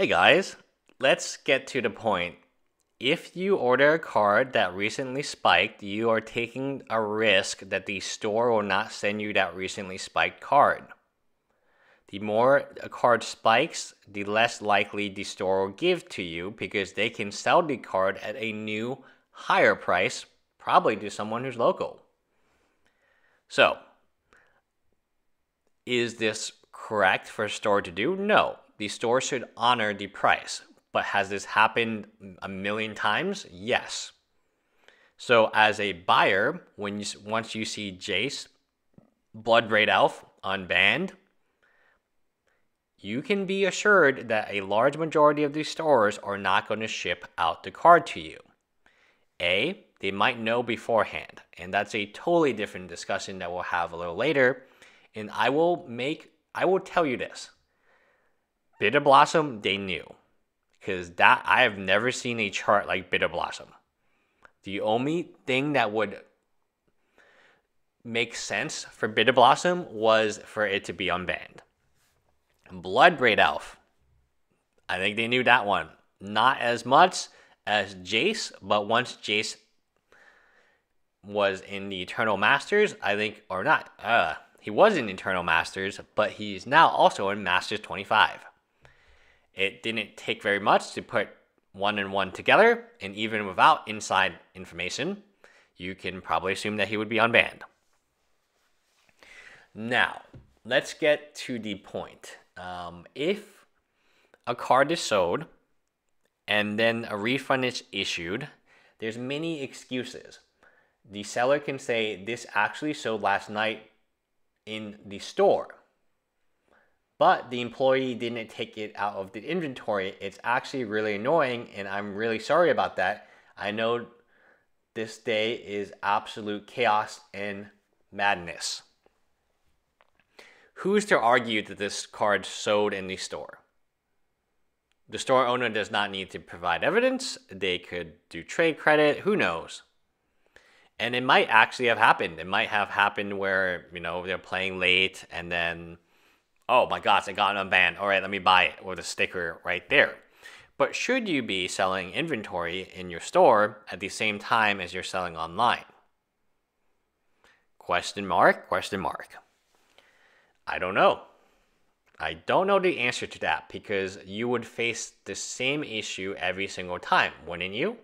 Hey guys, let's get to the point. If you order a card that recently spiked, you are taking a risk that the store will not send you that recently spiked card. The more a card spikes, the less likely the store will give to you because they can sell the card at a new, higher price, probably to someone who's local. So, is this correct for a store to do? No. The store should honor the price. But has this happened a million times? Yes. So as a buyer, once you see Jace, Bloodbraid Elf, unbanned, you can be assured that a large majority of these stores are not going to ship out the card to you. A, they might know beforehand, and that's a totally different discussion that we'll have a little later. And I will tell you this. Bitter Blossom, they knew. Because that, I have never seen a chart like Bitter Blossom. The only thing that would make sense for Bitter Blossom was for it to be unbanned. Bloodbraid Elf, I think they knew that one. Not as much as Jace, but once Jace was in the Eternal Masters, I think, or not, he was in Eternal Masters, but he's now also in Masters 25. It didn't take very much to put one and one together, and even without inside information, you can probably assume that he would be unbanned. Now, let's get to the point. If a card is sold, and then a refund is issued, there's many excuses. The seller can say, this actually sold last night in the store, but the employee didn't take it out of the inventory. It's actually really annoying, and I'm really sorry about that. I know this day is absolute chaos and madness. Who's to argue that this card sold in the store? The store owner does not need to provide evidence. They could do trade credit, who knows? And it might actually have happened. It might have happened where, you know, they're playing late and then, oh my gosh, I got unbanned. All right, let me buy it, or the sticker right there. But should you be selling inventory in your store at the same time as you're selling online? Question mark, question mark. I don't know. I don't know the answer to that, because you would face the same issue every single time, wouldn't you?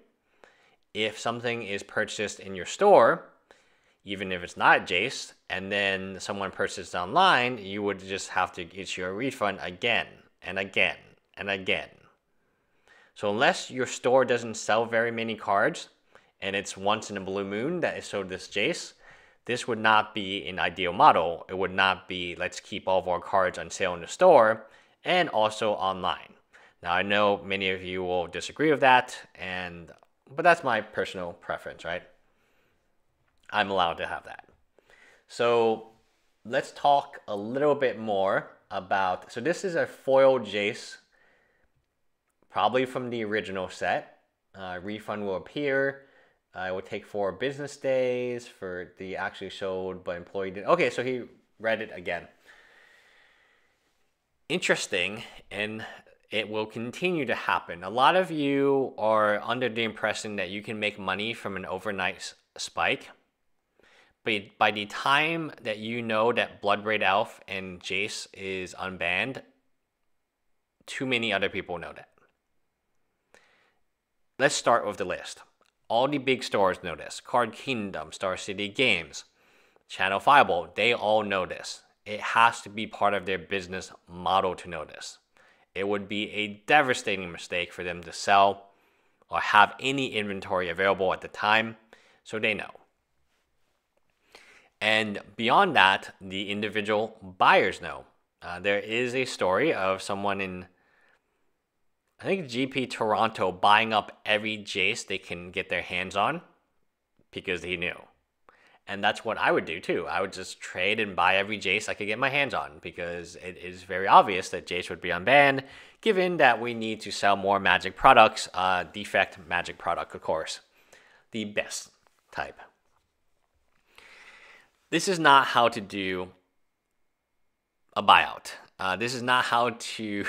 If something is purchased in your store, even if it's not Jace, and then someone purchased online, you would just have to issue a refund again and again and again. So unless your store doesn't sell very many cards, and it's once in a blue moon that it sold this Jace, this would not be an ideal model. It would not be, let's keep all of our cards on sale in the store and also online. Now I know many of you will disagree with that, but that's my personal preference, right? I'm allowed to have that. So let's talk a little bit more about, so this is a foil Jace, probably from the original set. Refund will appear. It will take 4 business days for the actually sold, but employee did. Okay, so he read it again. Interesting, and it will continue to happen. A lot of you are under the impression that you can make money from an overnight spike. But by the time that you know that Bloodbraid Elf and Jace is unbanned, too many other people know that. Let's start with the list. All the big stores know this. Card Kingdom, Star City Games, Channel Fireball, they all know this. It has to be part of their business model to know this. It would be a devastating mistake for them to sell or have any inventory available at the time, so they know. And beyond that, the individual buyers know. There is a story of someone in, I think, GP Toronto buying up every Jace they can get their hands on because he knew. And that's what I would do too. I would just trade and buy every Jace I could get my hands on, because it is very obvious that Jace would be unbanned, given that we need to sell more magic products, defect magic product, of course. The best type. This is not how to do a buyout. This is not how to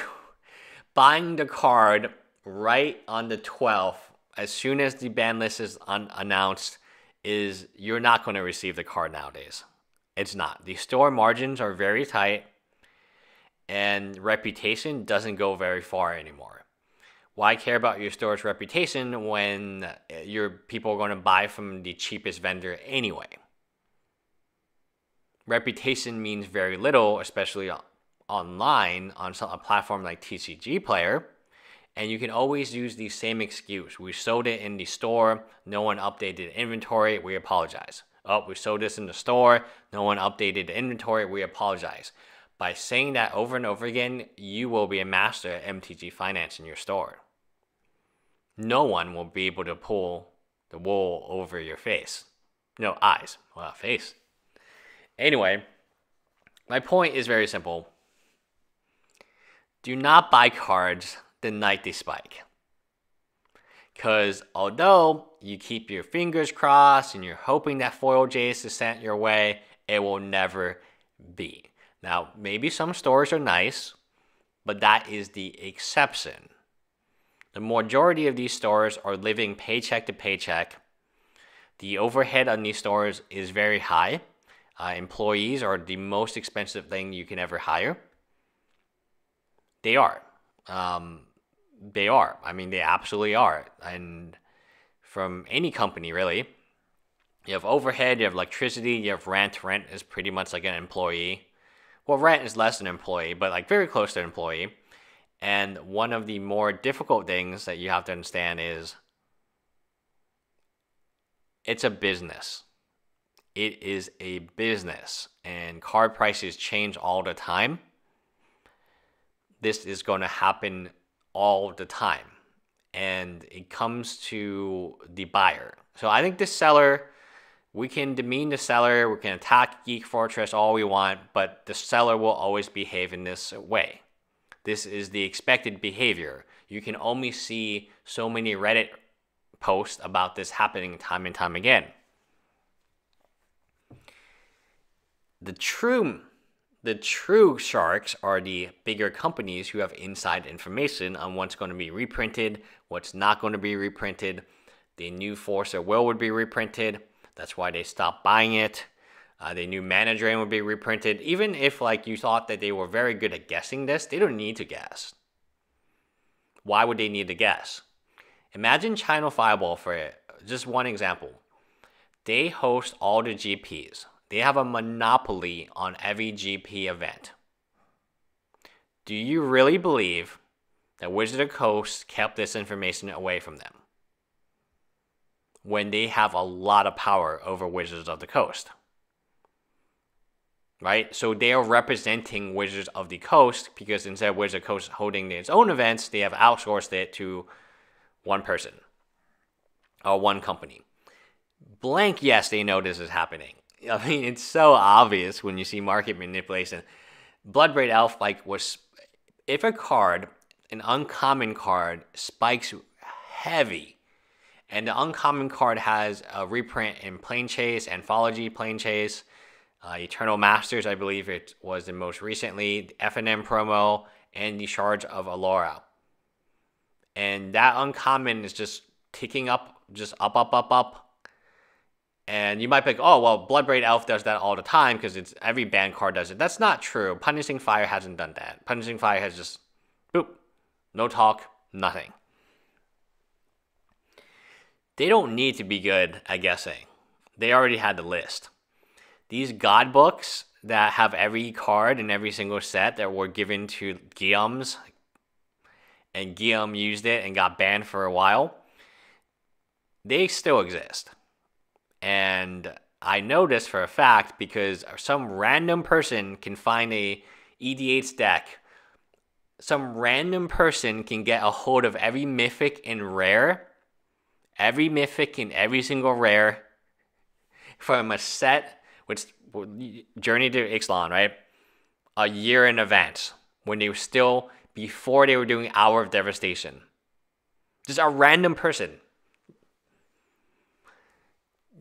buying the card right on the 12th, as soon as the ban list is announced, is you're not going to receive the card nowadays. It's not. The store margins are very tight, and reputation doesn't go very far anymore. Why care about your store's reputation when your people are going to buy from the cheapest vendor anyway? Reputation means very little, especially online on a platform like TCG Player. And you can always use the same excuse. We sold it in the store. No one updated inventory. We apologize. Oh, we sold this in the store. No one updated the inventory. We apologize. By saying that over and over again, you will be a master at MTG finance in your store. No one will be able to pull the wool over your face. No, eyes. Well, face. Anyway, my point is very simple. Do not buy cards the night they spike, because although you keep your fingers crossed and you're hoping that foil Jace is sent your way, it will never be. Now, maybe some stores are nice, but that is the exception. The majority of these stores are living paycheck to paycheck. The overhead on these stores is very high. Employees are the most expensive thing you can ever hire. They are. They are. I mean, they absolutely are. And from any company, really, you have overhead, you have electricity, you have rent. Rent is pretty much like an employee. Well, rent is less than an employee, but like very close to an employee. And one of the more difficult things that you have to understand is it's a business. It is a business, and card prices change all the time. This is going to happen all the time, and it comes to the buyer. So I think the seller, we can demean the seller, we can attack Geek Fortress all we want, but the seller will always behave in this way. This is the expected behavior. You can only see so many Reddit posts about this happening time and time again. The true sharks are the bigger companies who have inside information on what's going to be reprinted, what's not going to be reprinted. They knew Force of Will would be reprinted. That's why they stopped buying it. They knew Mana Drain would be reprinted. Even if like you thought that they were very good at guessing this, they don't need to guess. Why would they need to guess? Imagine Channel Fireball for just one example. They host all the GPs. They have a monopoly on every GP event. Do you really believe that Wizards of the Coast kept this information away from them when they have a lot of power over Wizards of the Coast? Right? So they are representing Wizards of the Coast, because instead of Wizards of the Coast holding its own events, they have outsourced it to one person or one company. Blank yes, they know this is happening. I mean, it's so obvious when you see market manipulation. Bloodbraid Elf, like, was... If a card, an uncommon card, spikes heavy, and the uncommon card has a reprint in Plane Chase, Anthology, Plane Chase, Eternal Masters, I believe it was the most recently, the FNM promo, and the Shards of Alara. And that uncommon is just ticking up, just up. And you might be like, oh, well, Bloodbraid Elf does that all the time because it's every banned card does it. That's not true. Punishing Fire hasn't done that. Punishing Fire has just, boop, no talk, nothing. They don't need to be good at guessing. They already had the list. These god books that have every card in every single set that were given to Guillaume's, and Guillaume used it and got banned for a while, they still exist. And I know this for a fact because some random person can find a EDH deck. Some random person can get a hold of every mythic and rare. Every mythic and every single rare from a set, which Journey to Ixalan, right? A year in advance when they were still, before they were doing Hour of Devastation. Just a random person.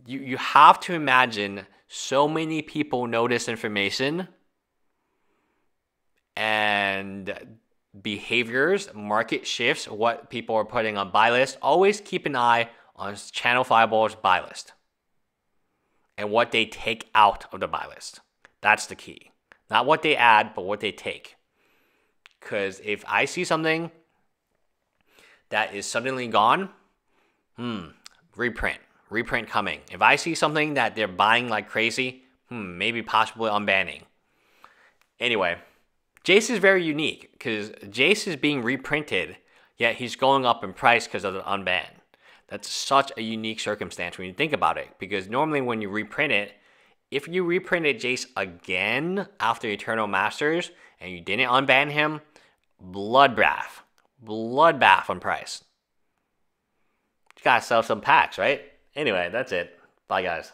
You have to imagine so many people know this information, and behaviors, market shifts, what people are putting on buy list. Always keep an eye on Channel Fireball's buy list and what they take out of the buy list. That's the key. Not what they add, but what they take. Because if I see something that is suddenly gone, reprint coming. If I see something that they're buying like crazy, maybe possibly unbanning. Anyway, Jace is very unique because Jace is being reprinted, yet he's going up in price because of the unban. That's such a unique circumstance when you think about it, because normally when you reprint it, if you reprinted Jace again after Eternal Masters and you didn't unban him, bloodbath on price. You gotta sell some packs, right? Anyway, that's it. Bye, guys.